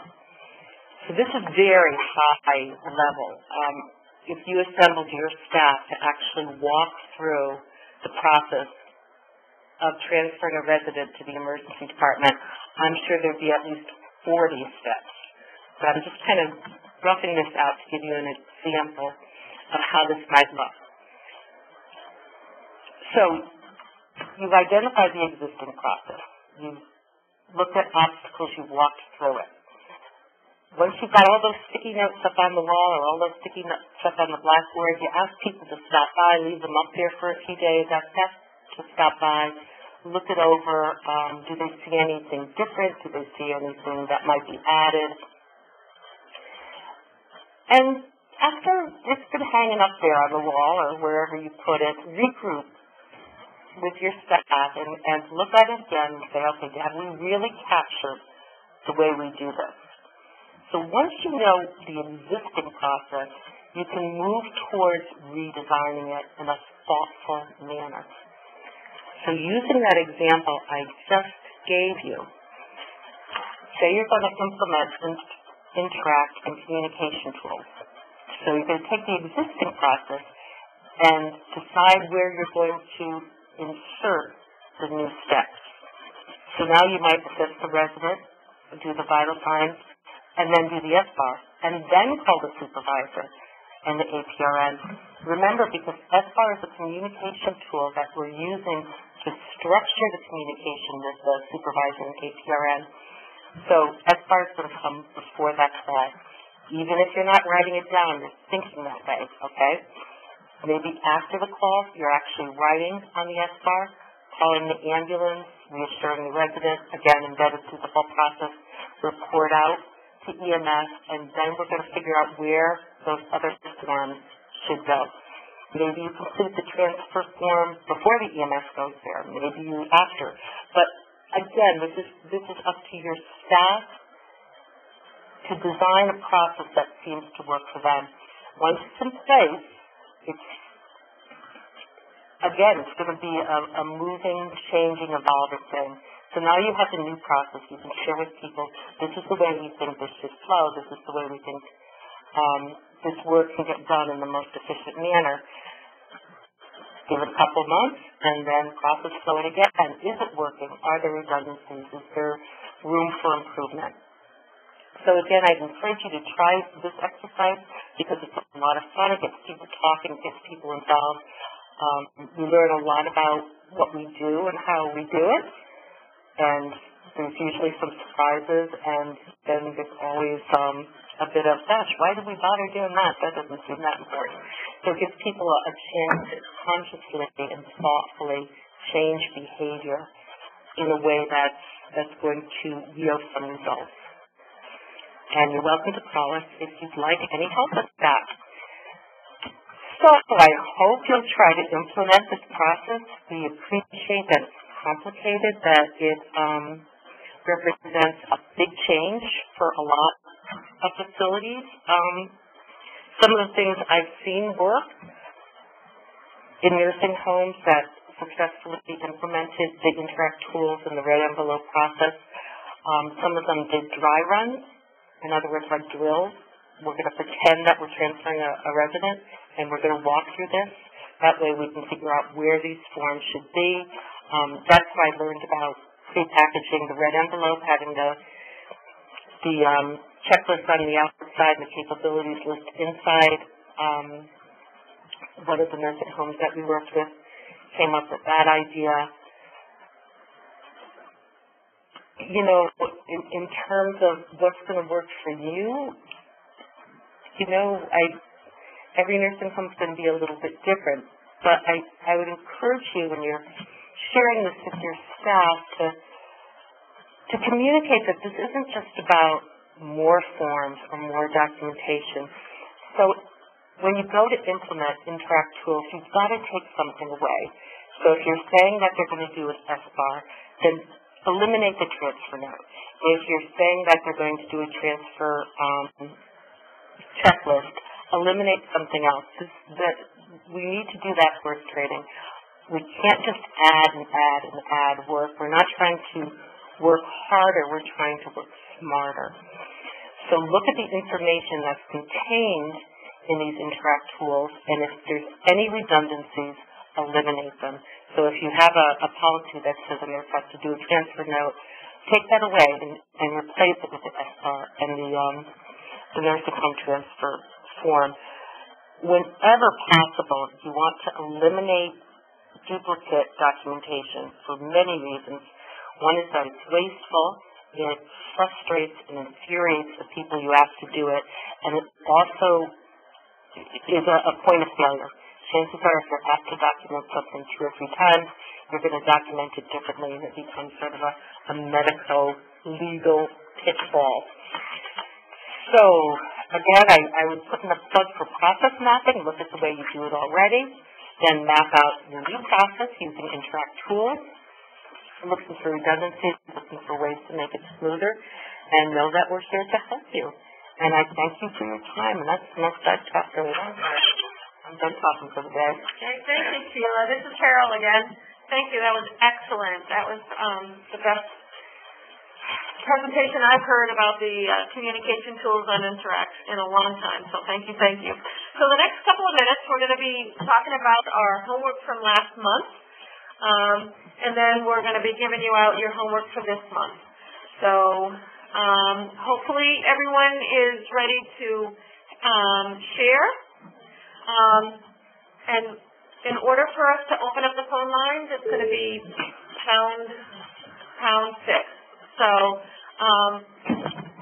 So this is very high level. Um, if you assembled your staff to actually walk through the process of transferring a resident to the emergency department, I'm sure there'd be at least forty steps. So I'm just kind of roughing this out to give you an example of how this might look. So you've identified the existing process. You've looked at obstacles. You've walked through it. Once you've got all those sticky notes up on the wall or all those sticky notes up on the blackboard, you ask people to stop by, leave them up there for a few days, ask them to stop by, look it over. Um, do they see anything different? Do they see anything that might be added? And after it's been hanging up there on the wall or wherever you put it, regroup with your staff and, and look at it again and say, okay, have we really captured the way we do this? So once you know the existing process, you can move towards redesigning it in a thoughtful manner. So using that example I just gave you, say you're going to implement Interact and communication tools. So you're going to take the existing process and decide where you're going to insert the new steps. So now you might assess the resident, do the vital signs, and then do the S B A R, and then call the supervisor and the A P R N. Remember, because S B A R is a communication tool that we're using to structure the communication with the supervisor and A P R N. So S B A R is going to come before that call. Even if you're not writing it down, you're thinking that way, okay? Maybe after the call, you're actually writing on the S B A R, calling the ambulance, reassuring the resident, again, embedded through the whole process, report out to E M S, and then we're going to figure out where those other forms should go. Maybe you complete the transfer form before the E M S goes there, maybe you after. But again, this is, this is up to your staff to design a process that seems to work for them. Once it's in place, it's, again, it's going to be a, a moving, changing, evolving thing. So now you have a new process. You can share with people, this is the way we think this should flow. This is the way we think um, this work can get done in the most efficient manner. Give it a couple months, and then process flow it again. And is it working? Are there redundancies? Is there room for improvement? So again, I'd encourage you to try this exercise because it's a lot of fun. It gets people talking, it gets people involved. Um, you learn a lot about what we do and how we do it. And there's usually some surprises, and then there's always um, a bit of, gosh, why did we bother doing that? That doesn't seem that important. So it gives people a chance to consciously and thoughtfully change behavior in a way that's, that's going to yield some results. And you're welcome to call us if you'd like any help with that. So I hope you'll try to implement this process. We appreciate that it's complicated, that it um, represents a big change for a lot of facilities. Um, some of the things I've seen work in nursing homes that successfully implemented the Interact tools and the red envelope process, um, some of them did dry runs. In other words, like drills, we're going to pretend that we're transferring a, a resident, and we're going to walk through this. That way we can figure out where these forms should be. Um, that's what I learned about pre-packaging the red envelope, having the, the um, checklist on the outside and the capabilities list inside. Um, one of the nursing homes that we worked with came up with that idea. You know, in, in terms of what's going to work for you, you know, I, every nursing home is going to be a little bit different. But I, I would encourage you when you're sharing this with your staff to, to communicate that this isn't just about more forms or more documentation. So when you go to implement Interact tools, you've got to take something away. So if you're saying that they're going to do an S B A R, then eliminate the transfer note. If you're saying that they're going to do a transfer um, checklist, eliminate something else. This, that, we need to do that for training. We can't just add and add and add work. We're not trying to work harder. We're trying to work smarter. So look at the information that's contained in these Interact tools, and if there's any redundancies, eliminate them. So if you have a, a policy that says a nurse has to do a transfer note, take that away and, and replace it with the S R and the, um, the nursing home transfer form. Whenever possible, you want to eliminate duplicate documentation for many reasons. One is that it's wasteful, it frustrates and infuriates the people you ask to do it, and it also is a, a point of failure. Chances are, if you're asked to document something two or three times, you're going to document it differently, and it becomes sort of a, a medical, legal pitfall. So, again, I, I would put in a plug for process mapping. Look at the way you do it already. Then map out your new process using Interact tools. Looking for redundancies, looking for ways to make it smoother, and know that we're here to help you. And I thank you for your time, and that's the most I've talked for a long time. I'm done talking for the day. Okay, thank you, Sheila. This is Carol again. Thank you. That was excellent. That was um, the best presentation I've heard about the uh, communication tools on Interact in a long time. So thank you, thank you. So the next couple of minutes, we're going to be talking about our homework from last month, um, and then we're going to be giving you out your homework for this month. So um, hopefully everyone is ready to um, share. Um, and in order for us to open up the phone lines, it's going to be pound, pound six. So, um,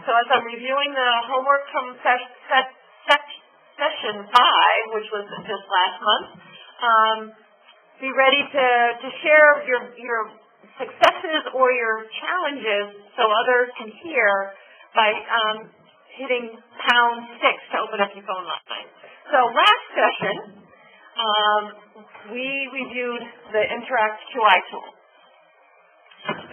so as I'm reviewing the homework from ses ses ses session five, which was just last month, um, be ready to, to share your, your successes or your challenges so others can hear by um, hitting pound six to open up your phone line. So last session, um, we reviewed the Interact Q I tool.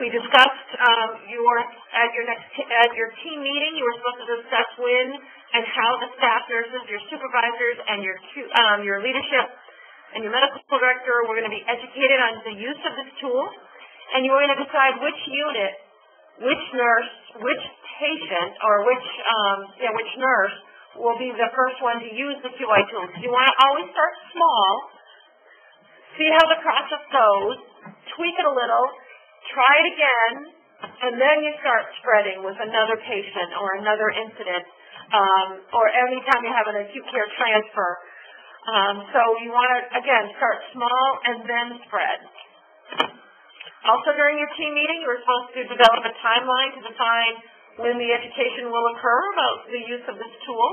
we discussed um, your at your next t at your team meeting. You were supposed to discuss when and how the staff nurses, your supervisors, and your um, your leadership and your medical director were going to be educated on the use of this tool, and you were going to decide which unit, which nurse, which patient, or which um, yeah, which nurse will be the first one to use the Q I tool. So you want to always start small, see how the process goes, tweak it a little, try it again, and then you start spreading with another patient or another incident, um, or any time you have an acute care transfer. Um, so you want to, again, start small and then spread. Also during your team meeting, you were supposed to develop a timeline to define when the education will occur about the use of this tool.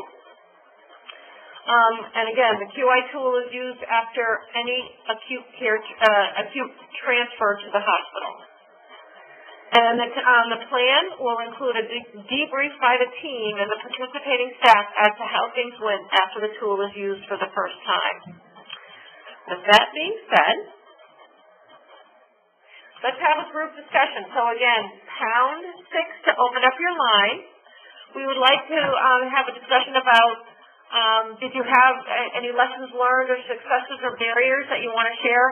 Um, and again, the Q I tool is used after any acute care, uh, acute transfer to the hospital. And the, um, the plan will include a de debrief by the team and the participating staff as to how things went after the tool is used for the first time. With that being said, let's have a group discussion. So again, pound six to open up your line. We would like to um, have a discussion about um, did you have uh, any lessons learned or successes or barriers that you want to share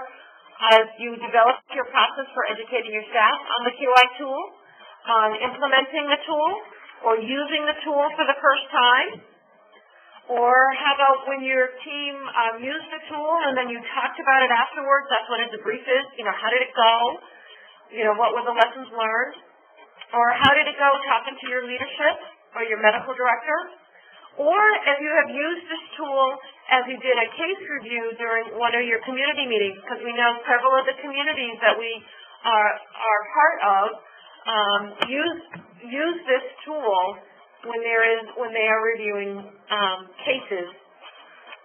as you develop your process for educating your staff on the Q I tool, on implementing the tool, or using the tool for the first time. Or how about when your team um, used the tool and then you talked about it afterwards? That's what a debrief is. You know, how did it go? You know, what were the lessons learned? Or how did it go talking to your leadership or your medical director? Or if you have used this tool as you did a case review during one of your community meetings, because we know several of the communities that we are, are part of um, use, use this tool when there is when they are reviewing um, cases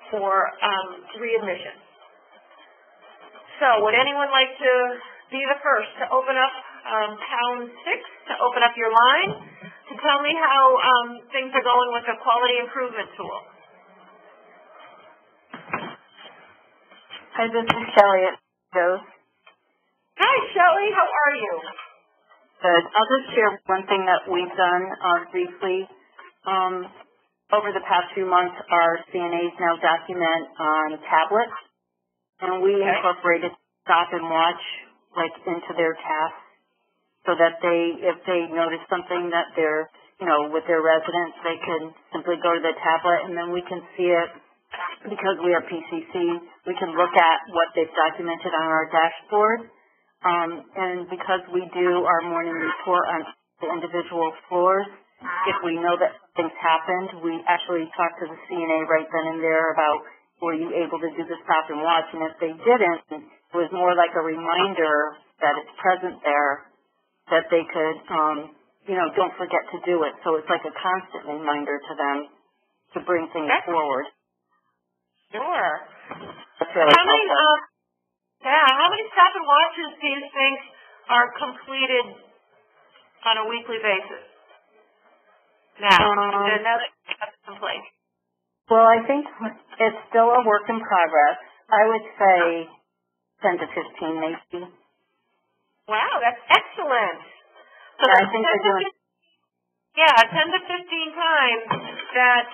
for um, readmission. So would anyone like to be the first to open up um, pound six to open up your line to tell me how um, things are going with the quality improvement tool? Hi, this is Shelly at Dose. Hi, Shelly. How are you? Good. I'll just share one thing that we've done uh, briefly. Um, over the past few months, our C N As now document on tablets, and we okay. incorporated stop and watch like into their tasks, so that they, if they notice something that they're, you know, with their residents, they can simply go to the tablet, and then we can see it because we are P C C. We can look at what they've documented on our dashboard. Um, and because we do our morning report on the individual floors, if we know that things happened, we actually talk to the C N A right then and there about, were you able to do the stop and watch? And if they didn't, it was more like a reminder that it's present there, that they could, um, you know, don't forget to do it. So it's like a constant reminder to them to bring things okay. forward. Sure. That's really How many, uh Yeah, how many stop and watches do you think are completed on a weekly basis now? Um, another in place. Well, I think it's still a work in progress. I would say ten to fifteen, maybe. Wow, that's excellent. So yeah, I think they're doing. Yeah, ten to fifteen times that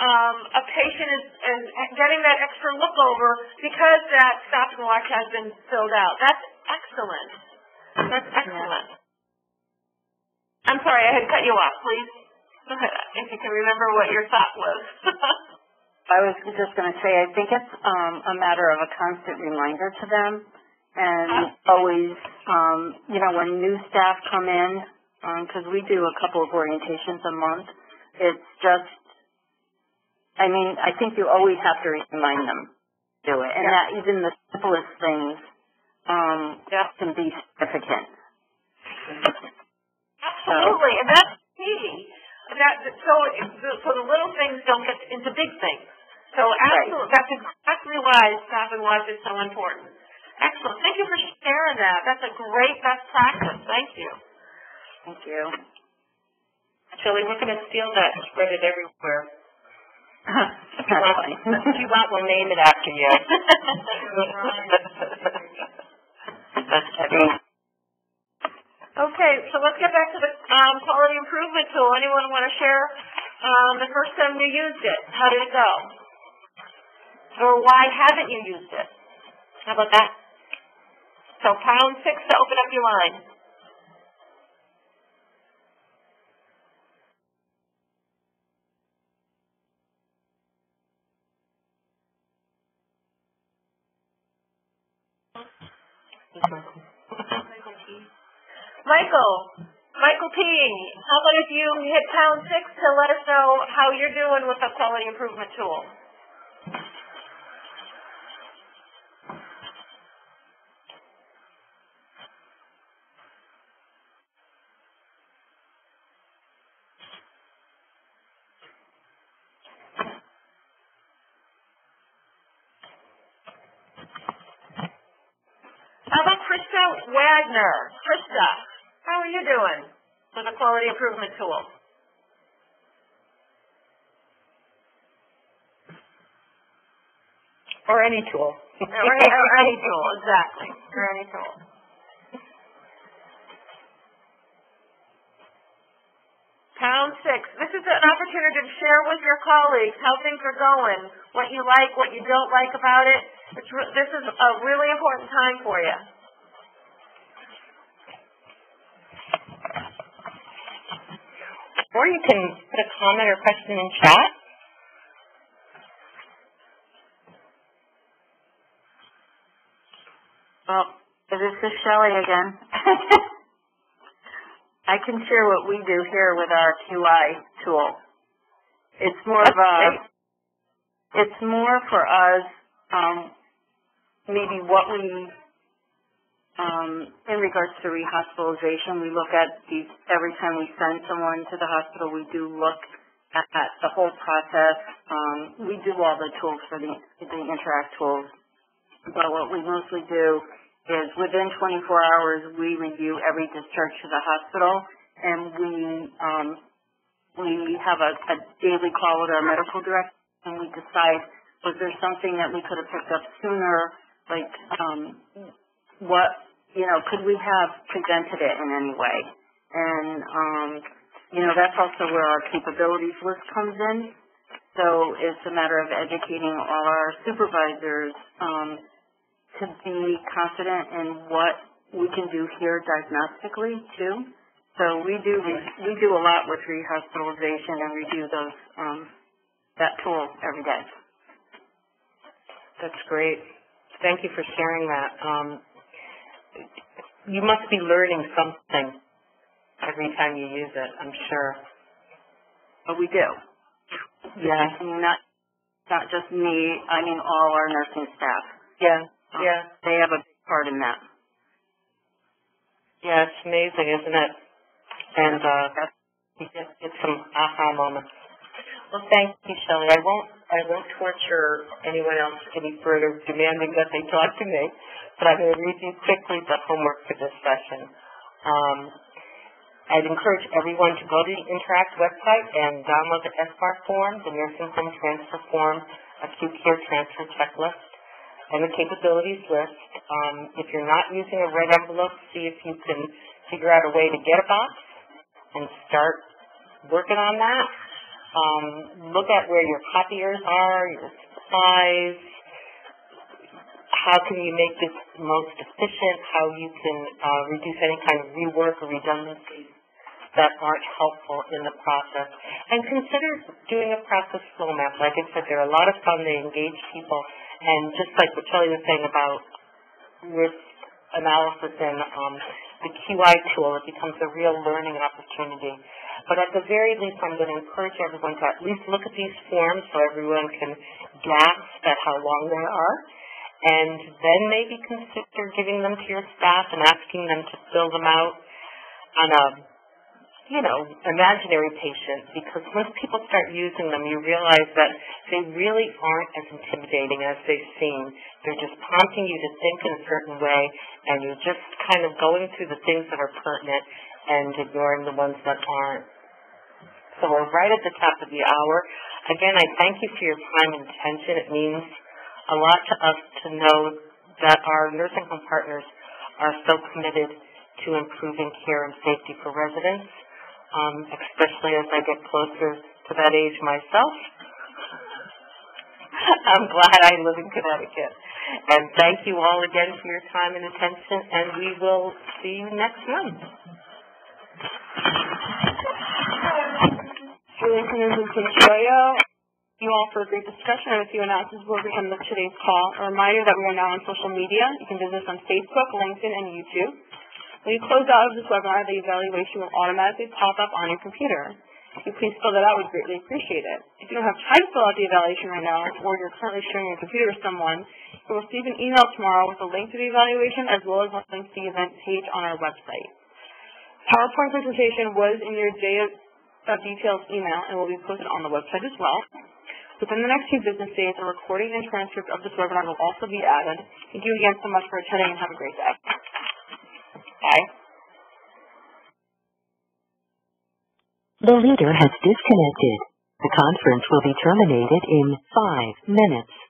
Um, a patient is, is getting that extra look over because that stop and watch has been filled out. That's excellent. That's excellent. Yeah. I'm sorry, I had cut you off, please. If you can remember what your thought was. I was just going to say, I think it's um, a matter of a constant reminder to them. And oh. always, um, you know, when new staff come in, because um, we do a couple of orientations a month, it's just, I mean, I think you always have to remind them to do it. And yeah. that even the simplest things um, yeah. can be significant. Absolutely. So. And that's key. That, so, so the little things don't get into big things. So absolutely, right. that's exactly why stop and watch is so important. Excellent. Thank you for sharing that. That's a great best practice. Thank you. Thank you. Shelley, we're going to steal that and spread it everywhere. If you, want, if you want, we'll name it after you. That's heavy. Okay, so let's get back to the um, quality improvement tool. Anyone want to share um, the first time you used it? How did it go? Or why haven't you used it? How about that? So pound six to open up your line. Michael, Michael P., how about if you hit pound six to let us know how you're doing with the quality improvement tool? Wagner, Krista, how are you doing with the quality improvement tool? Or any tool. or, any, or any tool, exactly. Or any tool. Pound six. This is an opportunity to share with your colleagues how things are going, what you like, what you don't like about it. It's re- this is a really important time for you. Or you can put a comment or question in chat. Well, this is Shelley again. I can share what we do here with our Q I tool. It's more of a, it's more for us, um, maybe what we, Um, in regards to rehospitalization, we look at these every time we send someone to the hospital. We do look at, at the whole process. Um, we do all the tools for the, the Interact tools, but what we mostly do is within twenty-four hours we review every discharge to the hospital, and we um, we have a, a daily call with our medical director, and we decide was there something that we could have picked up sooner, like um, what. You know, could we have presented it in any way? And, um, you know, that's also where our capabilities list comes in. So it's a matter of educating all our supervisors um, to be confident in what we can do here diagnostically, too. So we do we do a lot with rehospitalization and review those um, that tool every day. That's great. Thank you for sharing that. Um, You must be learning something every time you use it, I'm sure. But we do. Yeah. I mean, not, not just me. I mean, all our nursing staff. Yeah, um, yeah. They have a big part in that. Yeah, it's amazing, isn't it? And uh, you get, get some aha moments. Well, thank you, Shelley. I won't, I won't torture anyone else any further, demanding that they talk to me. But I'm going to read you quickly the homework for this session. Um, I'd encourage everyone to go to the Interact website and download the S B A R form, the nursing home transfer form, acute care transfer checklist, and the capabilities list. Um, if you're not using a red envelope, see if you can figure out a way to get a box and start working on that. Um, look at where your copiers are, your supplies, how can you make this most efficient, how you can uh, reduce any kind of rework or redundancies that aren't helpful in the process. And consider doing a process flow map. Like I said, they're a lot of fun. They engage people. And just like what Shelley was saying about risk analysis and um, the Q I tool, it becomes a real learning opportunity. But at the very least, I'm going to encourage everyone to at least look at these forms so everyone can gasp at how long they are. And then maybe consider giving them to your staff and asking them to fill them out on a, you know, imaginary patient. Because once people start using them, you realize that they really aren't as intimidating as they seem. They're just prompting you to think in a certain way, and you're just kind of going through the things that are pertinent and ignoring the ones that aren't. So we're right at the top of the hour. Again, I thank you for your time and attention. It means a lot to us to know that our nursing home partners are so committed to improving care and safety for residents, um, especially as I get closer to that age myself. I'm glad I live in Connecticut. And thank you all again for your time and attention, and we will see you next month. Julie Eckenrode from Q I O. Thank you all for a great discussion and a few announcements will be on today's call. A reminder that we are now on social media. You can visit us on Facebook, LinkedIn, and YouTube. When you close out of this webinar, the evaluation will automatically pop up on your computer. If you please fill that out, we'd greatly appreciate it. If you don't have time to fill out the evaluation right now, or you're currently sharing your computer with someone, you'll receive an email tomorrow with a link to the evaluation as well as a link to the event page on our website. PowerPoint presentation was in your day of details email and will be posted on the website as well. Within the next few business days, a recording and transcript of this webinar will also be added. Thank you again so much for attending and have a great day. Bye. The leader has disconnected. The conference will be terminated in five minutes.